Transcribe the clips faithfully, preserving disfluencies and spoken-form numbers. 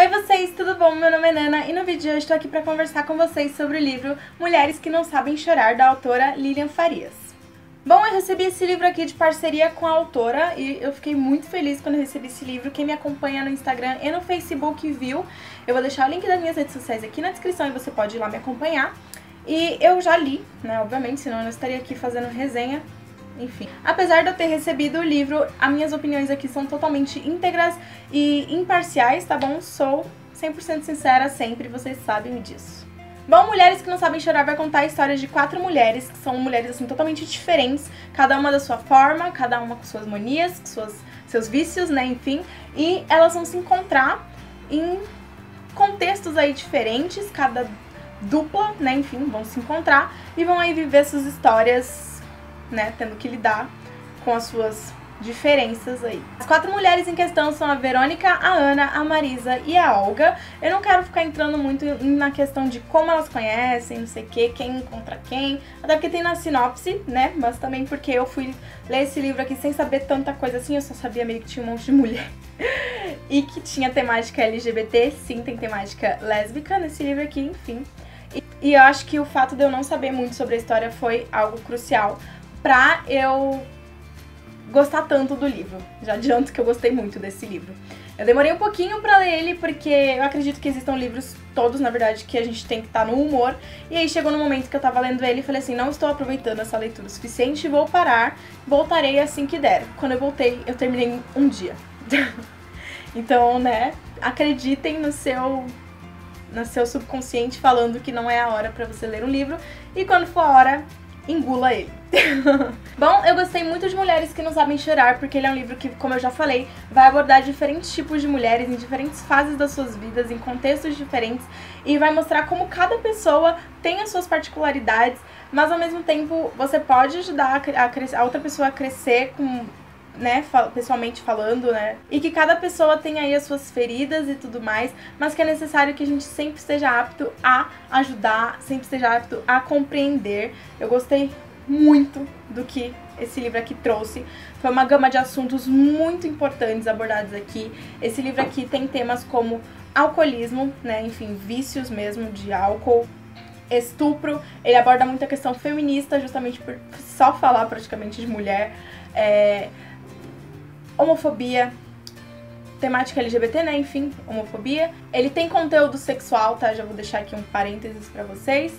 Oi vocês, tudo bom? Meu nome é Nana e no vídeo de hoje estou aqui para conversar com vocês sobre o livro Mulheres que Não Sabem Chorar, da autora Lilian Farias. Bom, eu recebi esse livro aqui de parceria com a autora e eu fiquei muito feliz quando eu recebi esse livro. Quem me acompanha no Instagram e no Facebook viu, eu vou deixar o link das minhas redes sociais aqui na descrição e você pode ir lá me acompanhar. E eu já li, né, obviamente, senão eu não estaria aqui fazendo resenha. Enfim, apesar de eu ter recebido o livro, as minhas opiniões aqui são totalmente íntegras e imparciais, tá bom? Sou cem por cento sincera sempre, vocês sabem disso. Bom, Mulheres que Não Sabem Chorar vai contar a história de quatro mulheres, que são mulheres assim totalmente diferentes, cada uma da sua forma, cada uma com suas manias, com suas, seus vícios, né, enfim. E elas vão se encontrar em contextos aí diferentes, cada dupla, né, enfim, vão se encontrar e vão aí viver suas histórias, né, tendo que lidar com as suas diferenças aí. As quatro mulheres em questão são a Verônica, a Ana, a Marisa e a Olga. Eu não quero ficar entrando muito na questão de como elas conhecem, não sei o que, quem encontra quem, até porque tem na sinopse, né, mas também porque eu fui ler esse livro aqui sem saber tanta coisa assim, eu só sabia meio que tinha um monte de mulher e que tinha temática L G B T, sim, tem temática lésbica nesse livro aqui, enfim. E, e eu acho que o fato de eu não saber muito sobre a história foi algo crucial pra eu gostar tanto do livro. Já adianto que eu gostei muito desse livro. Eu demorei um pouquinho pra ler ele, porque eu acredito que existam livros todos, na verdade, que a gente tem que estar no humor. E aí chegou no momento que eu tava lendo ele e falei assim, não estou aproveitando essa leitura o suficiente, vou parar, voltarei assim que der. Quando eu voltei, eu terminei em um dia. Então, né, acreditem no seu... no seu subconsciente falando que não é a hora pra você ler um livro. E quando for a hora, engula ele. Bom, eu gostei muito de Mulheres que Não Sabem Chorar, porque ele é um livro que, como eu já falei, vai abordar diferentes tipos de mulheres em diferentes fases das suas vidas, em contextos diferentes, e vai mostrar como cada pessoa tem as suas particularidades, mas ao mesmo tempo você pode ajudar a, cres- a outra pessoa a crescer com... né, pessoalmente falando, né, e que cada pessoa tem aí as suas feridas e tudo mais, mas que é necessário que a gente sempre esteja apto a ajudar, sempre esteja apto a compreender. Eu gostei muito do que esse livro aqui trouxe, foi uma gama de assuntos muito importantes abordados aqui. Esse livro aqui tem temas como alcoolismo, né, enfim, vícios mesmo de álcool, estupro, ele aborda muito a questão feminista, justamente por só falar praticamente de mulher, é... homofobia, temática L G B T, né, enfim, homofobia. Ele tem conteúdo sexual, tá, já vou deixar aqui um parênteses pra vocês.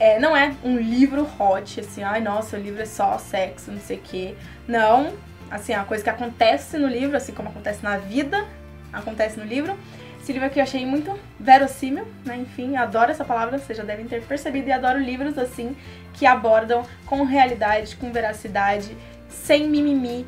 É, não é um livro hot, assim, ai, nossa, o livro é só sexo, não sei o que. Não, assim, é uma coisa que acontece no livro, assim como acontece na vida, acontece no livro. Esse livro aqui eu achei muito verossímil, né, enfim, adoro essa palavra, vocês já devem ter percebido, e adoro livros, assim, que abordam com realidade, com veracidade, sem mimimi,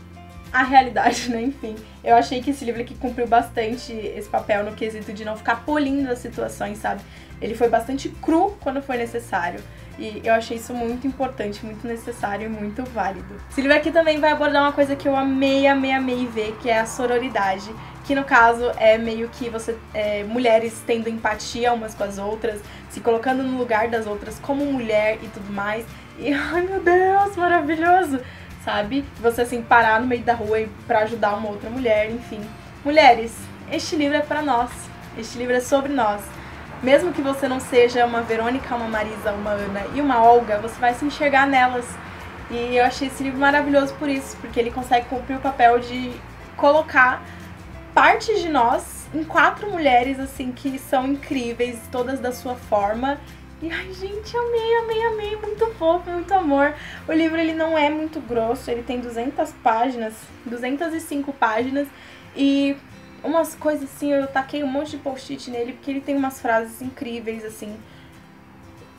a realidade, né, enfim. Eu achei que esse livro aqui cumpriu bastante esse papel no quesito de não ficar polindo as situações, sabe? Ele foi bastante cru quando foi necessário. E eu achei isso muito importante, muito necessário e muito válido. Esse livro aqui também vai abordar uma coisa que eu amei, amei, amei ver, que é a sororidade. Que no caso é meio que você é, mulheres tendo empatia umas com as outras, se colocando no lugar das outras como mulher e tudo mais. E ai meu Deus, maravilhoso! Sabe? Você, assim, parar no meio da rua e pra ajudar uma outra mulher, enfim. Mulheres, este livro é pra nós. Este livro é sobre nós. Mesmo que você não seja uma Verônica, uma Marisa, uma Ana e uma Olga, você vai se enxergar nelas. E eu achei esse livro maravilhoso por isso, porque ele consegue cumprir o papel de colocar partes de nós em quatro mulheres, assim, que são incríveis, todas da sua forma. E ai, gente, amei, amei, amei, muito fofo, muito amor. O livro, ele não é muito grosso, ele tem duzentas páginas, duzentas e cinco páginas, e umas coisas assim, eu taquei um monte de post-it nele, porque ele tem umas frases incríveis, assim.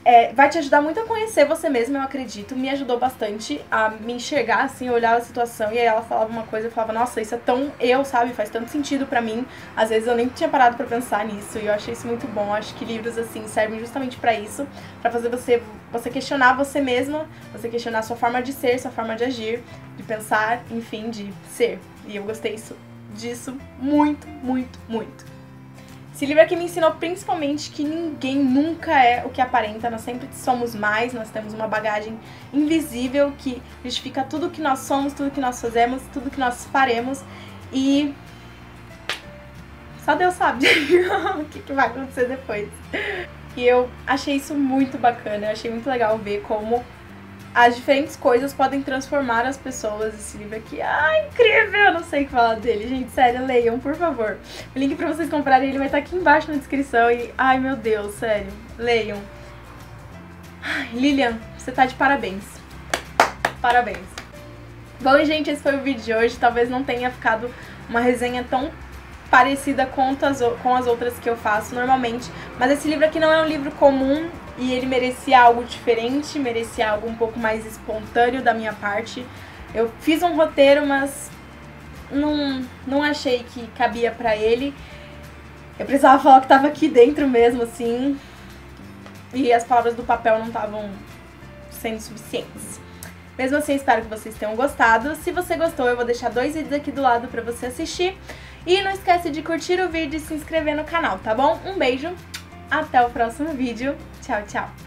É, vai te ajudar muito a conhecer você mesma, eu acredito, me ajudou bastante a me enxergar, assim, olhar a situação, e aí ela falava uma coisa, eu falava, nossa, isso é tão eu, sabe, faz tanto sentido pra mim, às vezes eu nem tinha parado pra pensar nisso, e eu achei isso muito bom, acho que livros, assim, servem justamente pra isso, pra fazer você, você questionar você mesma, você questionar sua forma de ser, sua forma de agir, de pensar, enfim, de ser, e eu gostei isso, disso muito, muito, muito. Esse livro aqui me ensinou principalmente que ninguém nunca é o que aparenta, nós sempre somos mais, nós temos uma bagagem invisível que justifica tudo que nós somos, tudo que nós fazemos, tudo que nós faremos, e Só Deus sabe o que, que vai acontecer depois. E eu achei isso muito bacana, eu achei muito legal ver como as diferentes coisas podem transformar as pessoas. Esse livro aqui, ah, incrível, eu não sei o que falar dele, gente, sério, leiam, por favor. O link pra vocês comprarem, ele vai estar aqui embaixo na descrição e, ai meu Deus, sério, leiam. Ai, Lilian, você tá de parabéns. Parabéns. Bom, gente, esse foi o vídeo de hoje, talvez não tenha ficado uma resenha tão parecida com as, com as outras que eu faço normalmente, mas esse livro aqui não é um livro comum e ele merecia algo diferente, merecia algo um pouco mais espontâneo da minha parte. Eu fiz um roteiro, mas não, não achei que cabia pra ele. Eu precisava falar o que tava aqui dentro mesmo, assim, e as palavras do papel não estavam sendo suficientes. Mesmo assim, espero que vocês tenham gostado. Se você gostou, eu vou deixar dois vídeos aqui do lado pra você assistir. E não esquece de curtir o vídeo e se inscrever no canal, tá bom? Um beijo, até o próximo vídeo. Tchau, tchau!